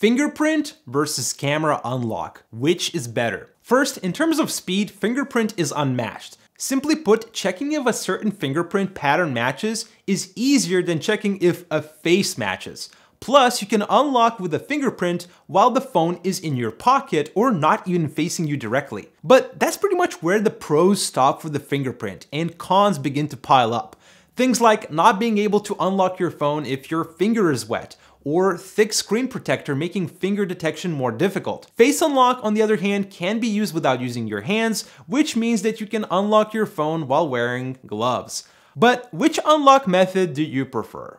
Fingerprint versus camera unlock, which is better? First, in terms of speed, fingerprint is unmatched. Simply put, checking if a certain fingerprint pattern matches is easier than checking if a face matches. Plus, you can unlock with a fingerprint while the phone is in your pocket or not even facing you directly. But that's pretty much where the pros stop for the fingerprint and cons begin to pile up. Things like not being able to unlock your phone if your finger is wet, or thick screen protector making finger detection more difficult. Face unlock, on the other hand, can be used without using your hands, which means that you can unlock your phone while wearing gloves. But which unlock method do you prefer?